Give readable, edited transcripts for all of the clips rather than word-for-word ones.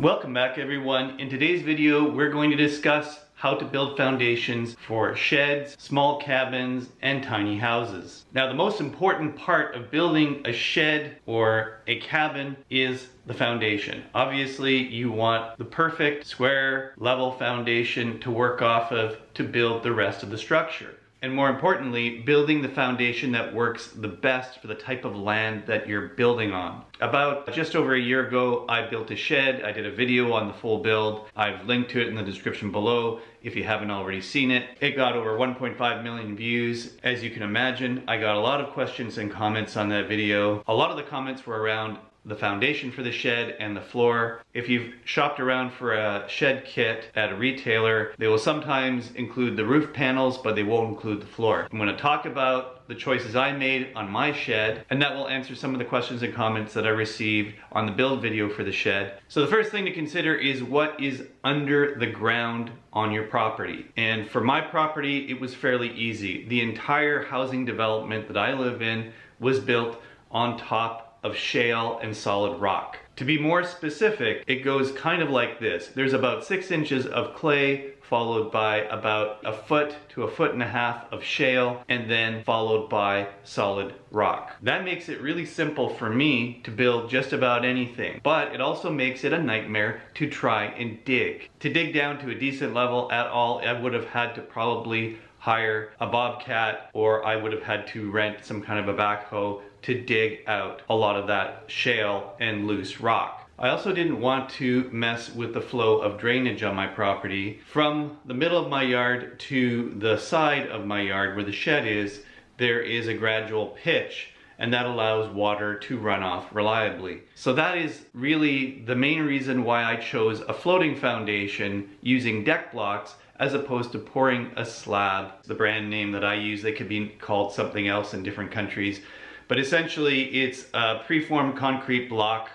Welcome back everyone. In today's video, we're going to discuss how to build foundations for sheds, small cabins, and tiny houses. Now, the most important part of building a shed or a cabin is the foundation. Obviously, you want the perfect square level foundation to work off of to build the rest of the structure. And more importantly, building the foundation that works the best for the type of land that you're building on. About just over a year ago, I built a shed. I did a video on the full build. I've linked to it in the description below if you haven't already seen it. It got over 1.5 million views. As you can imagine, I got a lot of questions and comments on that video. A lot of the comments were around the foundation for the shed and the floor. If you've shopped around for a shed kit at a retailer, they will sometimes include the roof panels, but they won't include the floor. I'm gonna talk about the choices I made on my shed, and that will answer some of the questions and comments that I received on the build video for the shed. So the first thing to consider is what is under the ground on your property. And for my property, it was fairly easy. The entire housing development that I live in was built on top of shale and solid rock. To be more specific, it goes kind of like this. There's about 6 inches of clay, followed by about 1 foot to 1.5 feet of shale, and then followed by solid rock. That makes it really simple for me to build just about anything, but it also makes it a nightmare to try and dig. To dig down to a decent level at all, I would have had to probably hire a bobcat, or I would have had to rent some kind of a backhoe to dig out a lot of that shale and loose rock. I also didn't want to mess with the flow of drainage on my property. From the middle of my yard to the side of my yard where the shed is, there is a gradual pitch, and that allows water to run off reliably. So that is really the main reason why I chose a floating foundation using deck blocks as opposed to pouring a slab. The brand name that I use, they could be called something else in different countries. But essentially, it's a preformed concrete block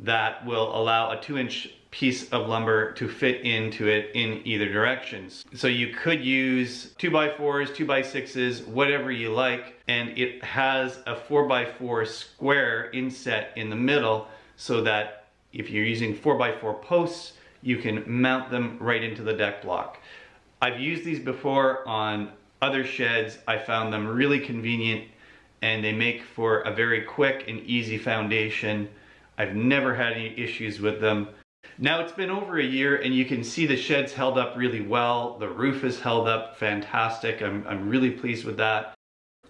that will allow a 2-inch piece of lumber to fit into it in either directions. So you could use 2x4s, 2x6s, whatever you like, and it has a 4x4 square inset in the middle so that if you're using 4x4 posts, you can mount them right into the deck block. I've used these before on other sheds. I found them really convenient, and they make for a very quick and easy foundation. I've never had any issues with them. Now, it's been over a year, and you can see the shed's held up really well. The roof is held up fantastic. I'm really pleased with that.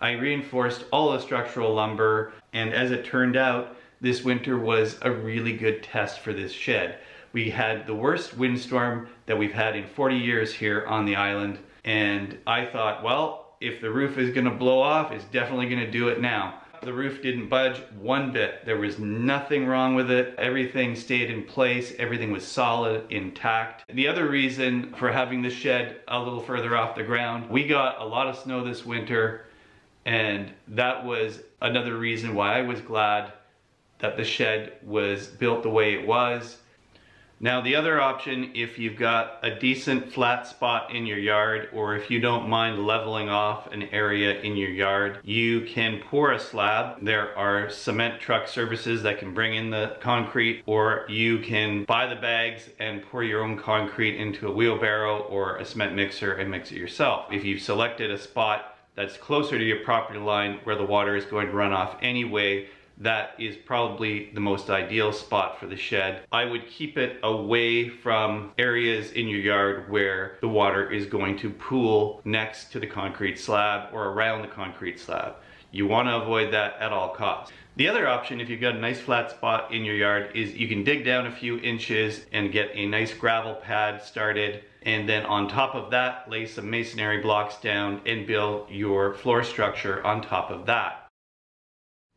I reinforced all the structural lumber, and as it turned out, this winter was a really good test for this shed. We had the worst windstorm that we've had in 40 years here on the island, and I thought, well, if the roof is gonna blow off, it's definitely gonna do it now. The roof didn't budge one bit. There was nothing wrong with it. Everything stayed in place. Everything was solid, intact. The other reason for having the shed a little further off the ground, we got a lot of snow this winter, and that was another reason why I was glad that the shed was built the way it was. Now, the other option, if you've got a decent flat spot in your yard, or if you don't mind leveling off an area in your yard, you can pour a slab. There are cement truck services that can bring in the concrete, or you can buy the bags and pour your own concrete into a wheelbarrow or a cement mixer and mix it yourself. If you've selected a spot that's closer to your property line where the water is going to run off anyway, that is probably the most ideal spot for the shed. I would keep it away from areas in your yard where the water is going to pool next to the concrete slab or around the concrete slab. You want to avoid that at all costs. The other option, if you've got a nice flat spot in your yard, is you can dig down a few inches and get a nice gravel pad started, and then on top of that, lay some masonry blocks down and build your floor structure on top of that.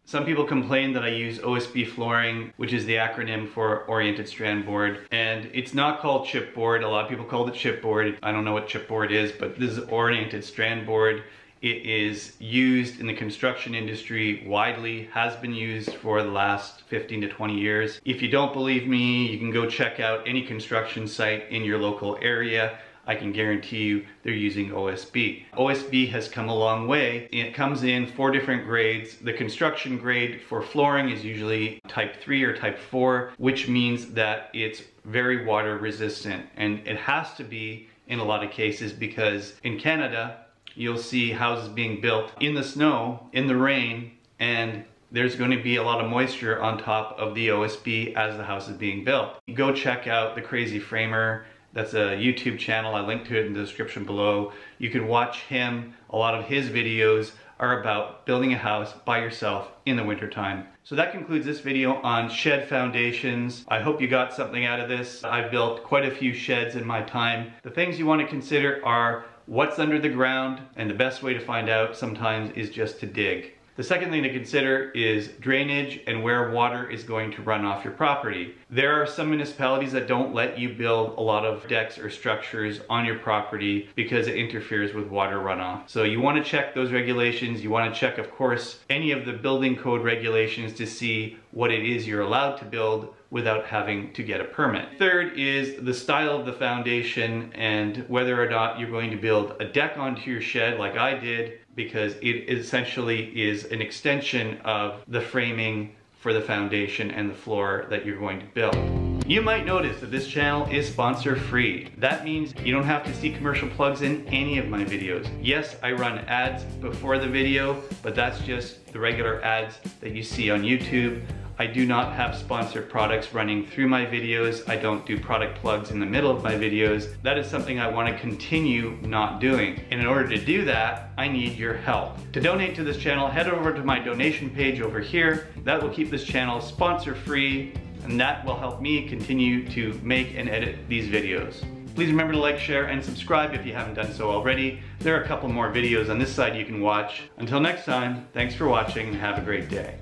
Some people complain that I use OSB flooring, which is the acronym for oriented strand board, and it's not called chipboard. A lot of people call it chipboard. I don't know what chipboard is, but this is oriented strand board. It is used in the construction industry widely, has been used for the last 15 to 20 years. If you don't believe me, you can go check out any construction site in your local area. I can guarantee you they're using OSB. OSB has come a long way. It comes in 4 different grades. The construction grade for flooring is usually type 3 or type 4, which means that it's very water resistant. And it has to be in a lot of cases because in Canada, you'll see houses being built in the snow, in the rain, and there's going to be a lot of moisture on top of the OSB as the house is being built. Go check out The Crazy Framer. That's a YouTube channel. I linked to it in the description below. You can watch him. A lot of his videos are about building a house by yourself in the wintertime. So that concludes this video on shed foundations. I hope you got something out of this. I've built quite a few sheds in my time. The things you want to consider are what's under the ground, and the best way to find out sometimes is just to dig. The second thing to consider is drainage and where water is going to run off your property. There are some municipalities that don't let you build a lot of decks or structures on your property because it interferes with water runoff. So you want to check those regulations. You want to check, of course, any of the building code regulations to see what it is you're allowed to build without having to get a permit. Third is the style of the foundation and whether or not you're going to build a deck onto your shed like I did, because it essentially is an extension of the framing for the foundation and the floor that you're going to build. You might notice that this channel is sponsor-free. That means you don't have to see commercial plugs in any of my videos. Yes, I run ads before the video, but that's just the regular ads that you see on YouTube. I do not have sponsored products running through my videos. I don't do product plugs in the middle of my videos. That is something I want to continue not doing. And in order to do that, I need your help. To donate to this channel, head over to my donation page over here. That will keep this channel sponsor-free, and that will help me continue to make and edit these videos. Please remember to like, share, and subscribe if you haven't done so already. There are a couple more videos on this side you can watch. Until next time, thanks for watching and have a great day.